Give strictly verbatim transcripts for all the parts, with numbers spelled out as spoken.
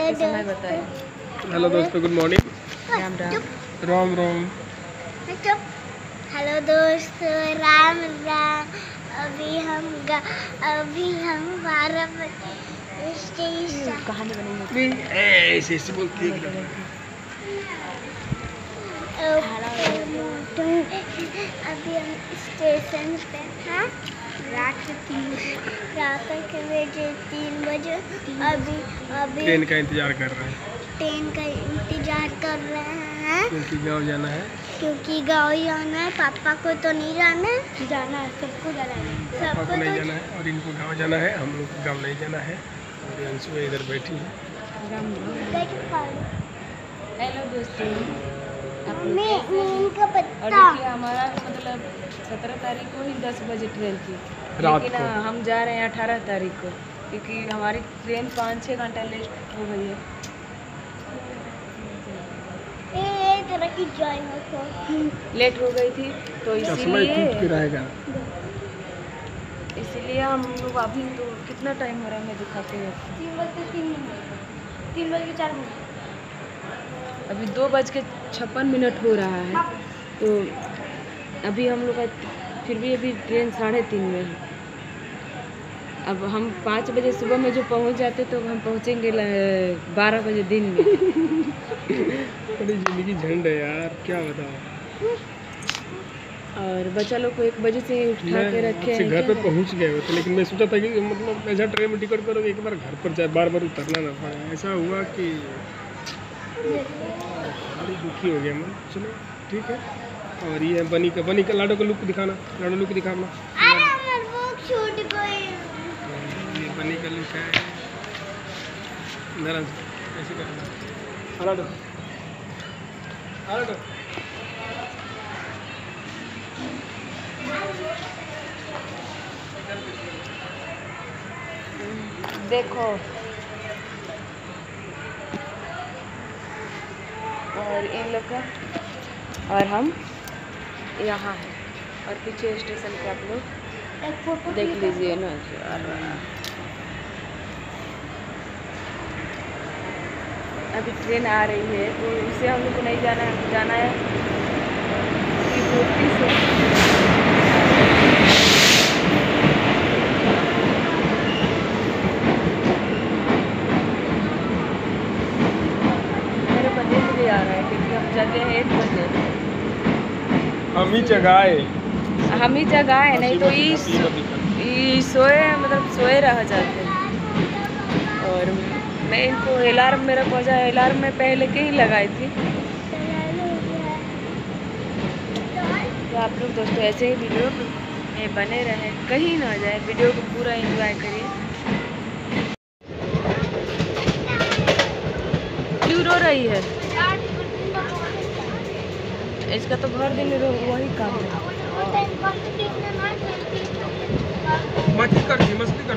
समय बताएं। हेलो दोस्तों, good morning. Ram Ram Ram Ram. Hello दोस्तों, राम राम। अभी हम अभी हम बारह बजे कहानी बनाएंगे। ऐसे ऐसे बोलती है। अभी हम स्टेशन पे हैं। रात तीन रात के बजे तीन बजे अभी अभी ट्रेन का इंतज़ार कर रहे हैं। ट्रेन का इंतज़ार कर रहे हैं क्योंकि गांव जाना है। क्योंकि गांव जाना है। पापा को तो नहीं जाना है। जाना है, सबको जाना है। पापा को नहीं जाना है और इनको गांव जाना है। हम लोग को गाँव नहीं जाना है। और अंशु इधर बैठी है। हेलो दोस्तों, मैं इनका पता हमारा मतलब सत्रह तारीख को ही दस बजे ट्रेन थी, लेकिन हम जा रहे हैं अठारह तारीख को क्योंकि हमारी ट्रेन पाँच छः घंटा लेट हो गई है। लेट हो गई थी तो इसीलिए इसीलिए हम लोग अभी तो कितना टाइम हो रहा है मैं दिखाते हैं। तीन बजे तीन मिनट तीन बज के चार मिनट अभी दो बज के छप्पन मिनट हो रहा है। तो अभी हम लोग का फिर भी अभी ट्रेन साढ़े तीन में है। अब हम पाँच बजे सुबह में जो पहुंच जाते तो हम पहुंचेंगे बारह बजे दिन में। अरे जिंदगी झंड है यार, क्या बताओ। और बच्चा लोग को एक बजे से उठा के रखे हैं। घर पे पहुंच गए हो तो, लेकिन मैं सोचा था कि मतलब ऐसा ट्रेन में टिकट करोगे एक बार घर पर जाए, बार बार उतरना ना पाए। ऐसा हुआ कि अरे दुखी हो गया मैं। चलो ठीक है। और ये बनी का बनी का लाडो का लुक दिखाना, लाडो लुक दिखाना। अरे मेरा बुक छूट गई। ये बनी का लुक है। नरम ऐसे करना। लाडो लाडो देखो। और इन लोग का और हम यहाँ हैं और पीछे स्टेशन के आप लोग देख लीजिए ना। और अभी ट्रेन आ रही है तो इससे हम लोग को नहीं जाना है। जाना है कि पूर्ति मेरे बजे से भी आ रहा है क्योंकि हम जाते हैं एक बजे। हम ही जगाए हम ही जगाए नहीं तो ये सोए मतलब सोए रह जाते। और मैं इनको अलार्म मेरा पहुँचा अलार्म मैं पहले के ही लगाई थी। तो आप लोग दोस्तों ऐसे ही वीडियो में बने रहें, कहीं ना जाए, वीडियो को पूरा एंजॉय करिए। क्यों रो रही है? इसका तो घर दिन में वही काम है। मस्ती कर मस्ती कर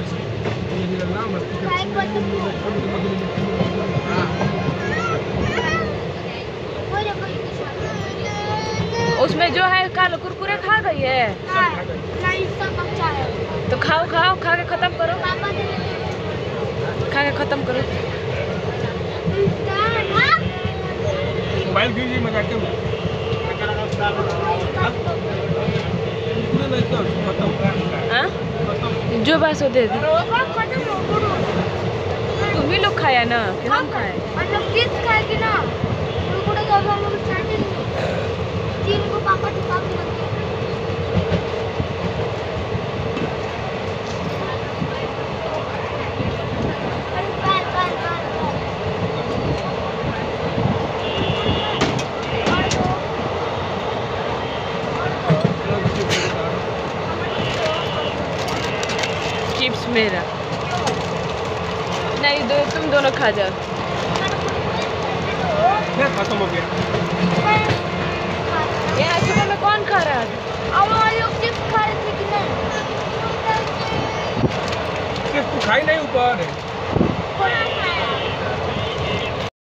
उसमें जो है काल कुरकुरे खा गई है। तो खाओ खाओ खा के खत्म करो, खा के खत्म करो। मोबाइल भी मजाक जो बात हो दे दी। तुम भी लोग खाया ना कि हम खाए? चिप्स मेरा नहीं दो, तुम दोनों खा जाओ। खत्म हो गया। यहाँ सुबह में कौन खा रहा था? और लोग चिप्स खा रहे थे कि नहीं? चिप्स खाई नहीं ऊपर।